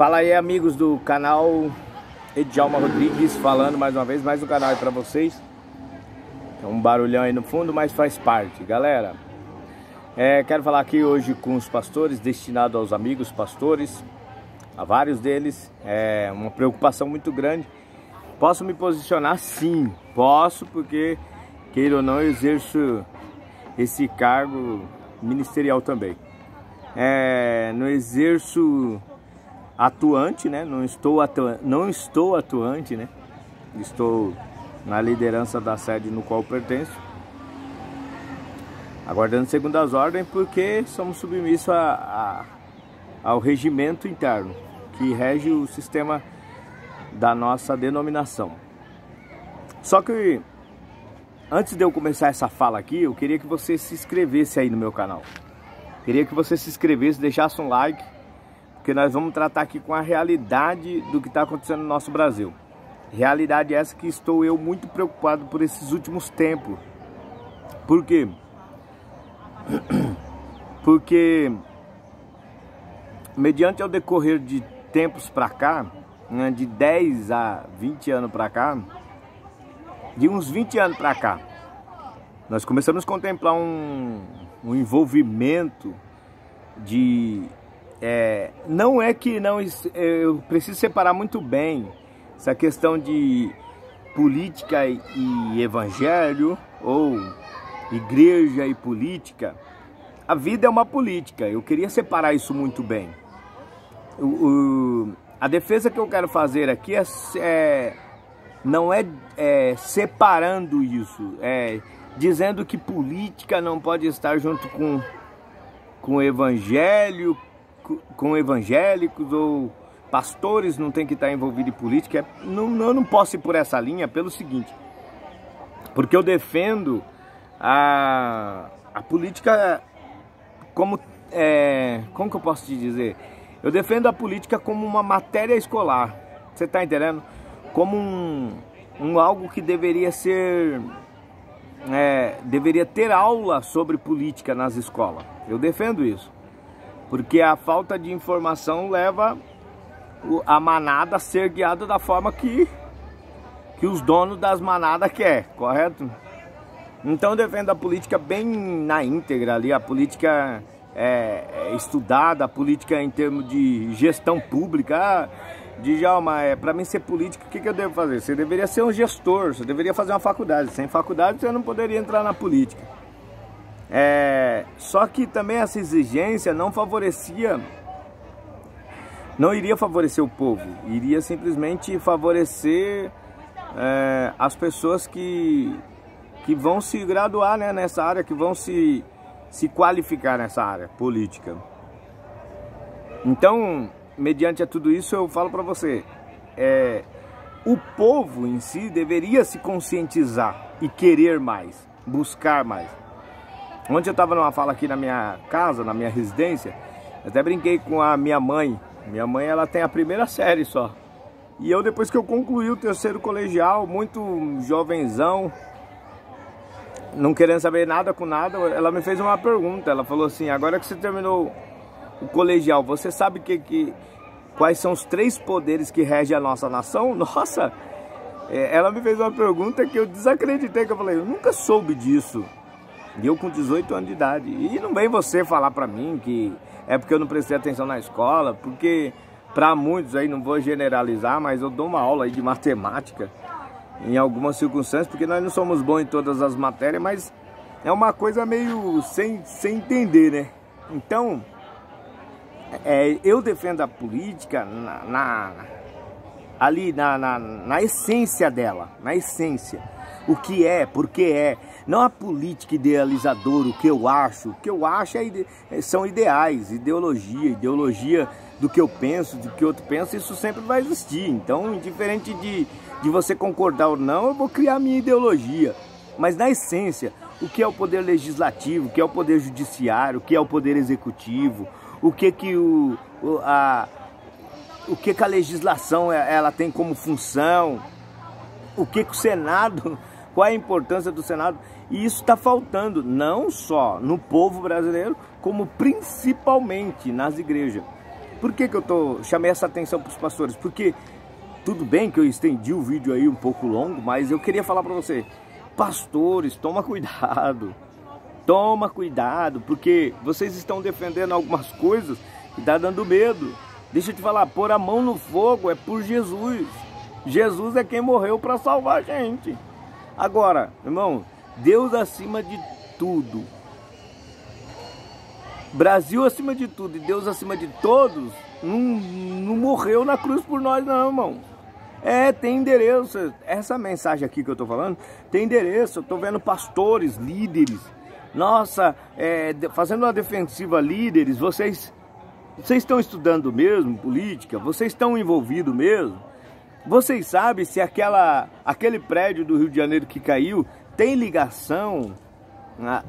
Fala aí, amigos do canal Edjalma Rodrigues, falando mais uma vez, mais um canal aí pra vocês. Tem um barulhão aí no fundo, mas faz parte, galera. Quero falar aqui hoje com os pastores, destinado aos amigos pastores, a vários deles. É uma preocupação muito grande. Posso me posicionar? Sim, posso, porque, queira ou não, eu exerço esse cargo ministerial também. Não exerço atuante, né? Não estou atuante, né? Estou na liderança da sede no qual pertenço, aguardando segundas ordens, porque somos submissos ao regimento interno que rege o sistema da nossa denominação. Só que antes de eu começar essa fala aqui, eu queria que você se inscrevesse aí no meu canal. Queria que você se inscrevesse, deixasse um like, porque nós vamos tratar aqui com a realidade do que está acontecendo no nosso Brasil. Realidade essa que estou eu muito preocupado por esses últimos tempos. Por quê? Porque, mediante ao decorrer de tempos para cá, né, de 10 a 20 anos para cá, de uns 20 anos para cá, nós começamos a contemplar um envolvimento de... não é que não... Eu preciso separar muito bem essa questão de política e evangelho, ou igreja e política. A vida é uma política, eu queria separar isso muito bem. A defesa que eu quero fazer aqui não é separando isso, dizendo que política não pode estar junto com evangelho, com evangélicos, ou pastores não tem que estar envolvido em política. Eu não posso ir por essa linha pelo seguinte, porque eu defendo a política como... como que eu posso te dizer? Eu defendo a política como uma matéria escolar, você está entendendo? Como algo que deveria ser... deveria ter aula sobre política nas escolas. Eu defendo isso, porque a falta de informação leva a manada a ser guiada da forma que os donos das manadas querem, correto? Então eu defendo a política bem na íntegra ali, a política estudada, a política em termos de gestão pública. Djalma, para mim ser político, o que eu devo fazer? Você deveria ser um gestor, você deveria fazer uma faculdade. Sem faculdade você não poderia entrar na política. Só que também essa exigência não favorecia, não iria favorecer o povo, iria simplesmente favorecer as pessoas que vão se graduar, né, nessa área, que vão se qualificar nessa área política. Então, mediante a tudo isso, eu falo para você, o povo em si deveria se conscientizar e querer mais, buscar mais. Ontem eu estava numa fala aqui na minha casa, na minha residência, até brinquei com a minha mãe. Minha mãe, ela tem a primeira série só. E eu, depois que eu concluí o terceiro colegial, muito jovenzão, não querendo saber nada com nada, ela me fez uma pergunta. Ela falou assim: agora que você terminou o colegial, você sabe quais são os três poderes que regem a nossa nação? Nossa! Ela me fez uma pergunta que eu desacreditei, que eu falei, eu nunca soube disso. E eu com 18 anos de idade. E não vem você falar pra mim que é porque eu não prestei atenção na escola, porque pra muitos aí, não vou generalizar, mas eu dou uma aula aí de matemática em algumas circunstâncias, porque nós não somos bons em todas as matérias, mas é uma coisa meio sem entender, né? Então... eu defendo a política na essência dela, na essência. O que é, porque é. Não a política idealizadora, o que eu acho. O que eu acho são ideais, ideologia do que eu penso, do que outro pensa, isso sempre vai existir. Então, indiferente de você concordar ou não, eu vou criar minha ideologia. Mas na essência, o que é o poder legislativo, o que é o poder judiciário, o que é o poder executivo, o que a legislação ela tem como função, o que o Senado, qual é a importância do Senado. E isso está faltando não só no povo brasileiro, como principalmente nas igrejas. Por que que eu chamei essa atenção para os pastores? Porque tudo bem que eu estendi o vídeo aí um pouco longo, mas eu queria falar para você, pastores, toma cuidado, porque vocês estão defendendo algumas coisas que está dando medo. Deixa eu te falar, pôr a mão no fogo é por Jesus. Jesus é quem morreu para salvar a gente. Agora, irmão, Deus acima de tudo, Brasil acima de tudo e Deus acima de todos, não morreu na cruz por nós não, irmão. É, tem endereço, essa mensagem aqui que eu tô falando, tem endereço, eu tô vendo pastores, líderes, nossa, fazendo uma defensiva, líderes, vocês estão estudando mesmo política? Vocês estão envolvidos mesmo? Vocês sabem se aquele prédio do Rio de Janeiro que caiu tem ligação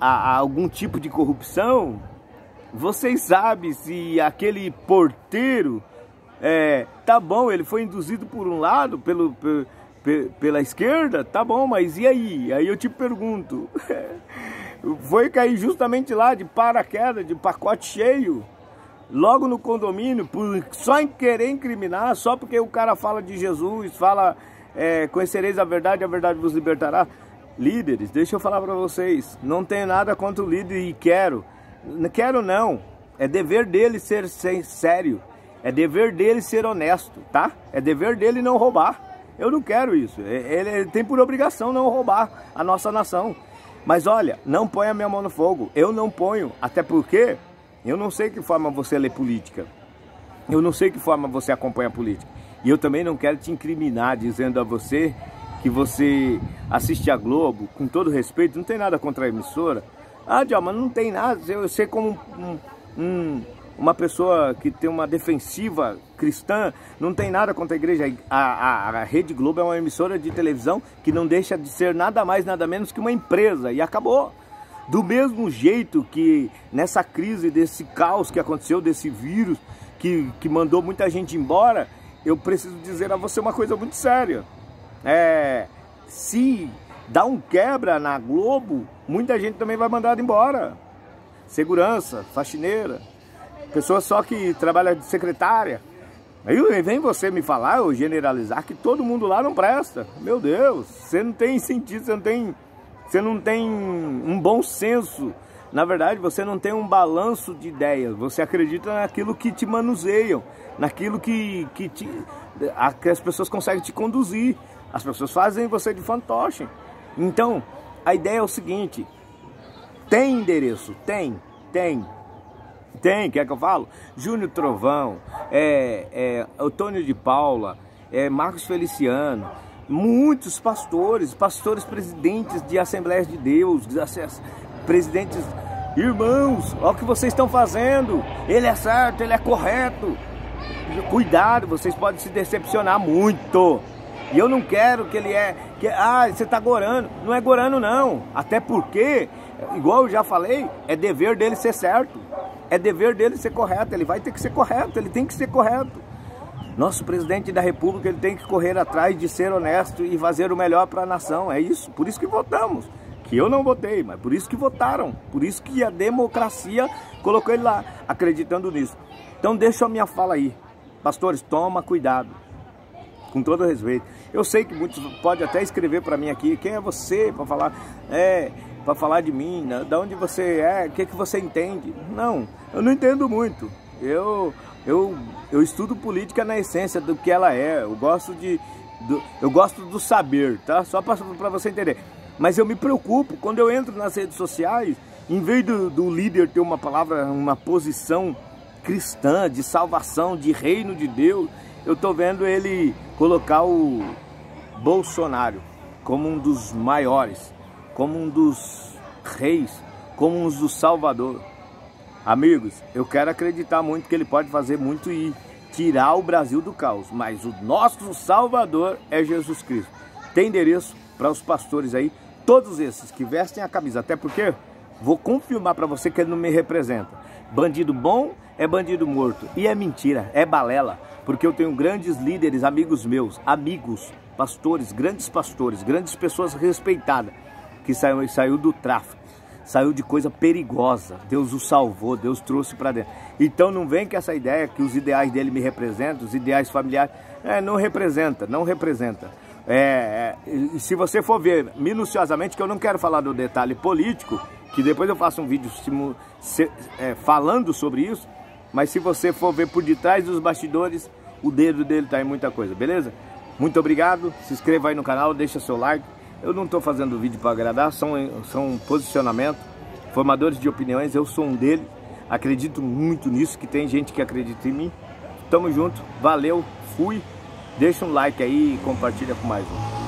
a algum tipo de corrupção? Vocês sabem se aquele porteiro, tá bom, ele foi induzido por um lado, pela esquerda, tá bom, mas e aí? Aí eu te pergunto, foi cair justamente lá de paraquedas, de pacote cheio, logo no condomínio, só em querer incriminar, só porque o cara fala de Jesus, fala, conhecereis a verdade vos libertará. Líderes, deixa eu falar para vocês, não tenho nada contra o líder e quero não, é dever dele ser sério, é dever dele ser honesto, tá? É dever dele não roubar, eu não quero isso, ele tem por obrigação não roubar a nossa nação, mas olha, não ponha a minha mão no fogo, eu não ponho, até porque eu não sei que forma você lê política, eu não sei que forma você acompanha a política, e eu também não quero te incriminar dizendo a você que você assiste a Globo, com todo respeito, não tem nada contra a emissora. Ah, Edjalma, não tem nada, eu sei como uma pessoa que tem uma defensiva cristã, não tem nada contra a igreja. A Rede Globo é uma emissora de televisão que não deixa de ser nada mais, nada menos que uma empresa, e acabou. Do mesmo jeito que nessa crise, desse caos que aconteceu, desse vírus que mandou muita gente embora, eu preciso dizer a você uma coisa muito séria. Se dá um quebra na Globo, muita gente também vai mandada embora. Segurança, faxineira, pessoa só que trabalha de secretária. Aí vem você me falar ou generalizar que todo mundo lá não presta. Meu Deus, você não tem sentido, você não tem um bom senso. Na verdade, você não tem um balanço de ideias. Você acredita naquilo que te manuseiam, naquilo que as pessoas conseguem te conduzir. As pessoas fazem você de fantoche. Então, a ideia é o seguinte, tem endereço, tem, quer que eu falo? Júnior Trovão, Antônio de Paula, Marcos Feliciano, muitos pastores, presidentes de Assembleias de Deus, presidentes, irmãos, olha o que vocês estão fazendo, ele é certo, ele é correto, cuidado, vocês podem se decepcionar muito. E eu não quero que ele você tá gorando. Não é gorando não, até porque, igual eu já falei, é dever dele ser certo, é dever dele ser correto, ele vai ter que ser correto, ele tem que ser correto. Nosso presidente da república, ele tem que correr atrás de ser honesto e fazer o melhor para a nação, é isso, por isso que votamos, que eu não votei, mas por isso que votaram, por isso que a democracia colocou ele lá, acreditando nisso. Então deixa a minha fala aí, pastores, toma cuidado. Com todo respeito, eu sei que muitos podem até escrever para mim aqui, quem é você para falar, de mim, né? Da onde você é, o que que você entende? Não, eu não entendo muito, eu estudo política na essência do que ela é, eu gosto do saber, tá? Só para você entender, mas eu me preocupo quando eu entro nas redes sociais, em vez do líder ter uma palavra, uma posição cristã, de salvação, de reino de Deus, eu tô vendo ele colocar o Bolsonaro como um dos maiores, como um dos reis, como um dos salvador. Amigos, eu quero acreditar muito que ele pode fazer muito e tirar o Brasil do caos, mas o nosso salvador é Jesus Cristo. Tem endereço para os pastores aí, todos esses que vestem a camisa, até porque vou confirmar para você que ele não me representa. Bandido bom é bandido morto, e é mentira, é balela. Porque eu tenho grandes líderes, amigos meus, pastores, grandes pessoas respeitadas, que saiu do tráfico, saiu de coisa perigosa. Deus o salvou, Deus trouxe para dentro. Então não vem com essa ideia que os ideais dele me representam, os ideais familiares. Não representa, não representa. E se você for ver minuciosamente, que eu não quero falar do detalhe político, que depois eu faço um vídeo falando sobre isso, mas se você for ver por detrás dos bastidores, o dedo dele está em muita coisa, beleza? Muito obrigado, se inscreva aí no canal, deixa seu like. Eu não estou fazendo vídeo para agradar, são posicionamento, formadores de opiniões, eu sou um dele, acredito muito nisso, que tem gente que acredita em mim. Tamo junto, valeu, fui, deixa um like aí e compartilha com mais um.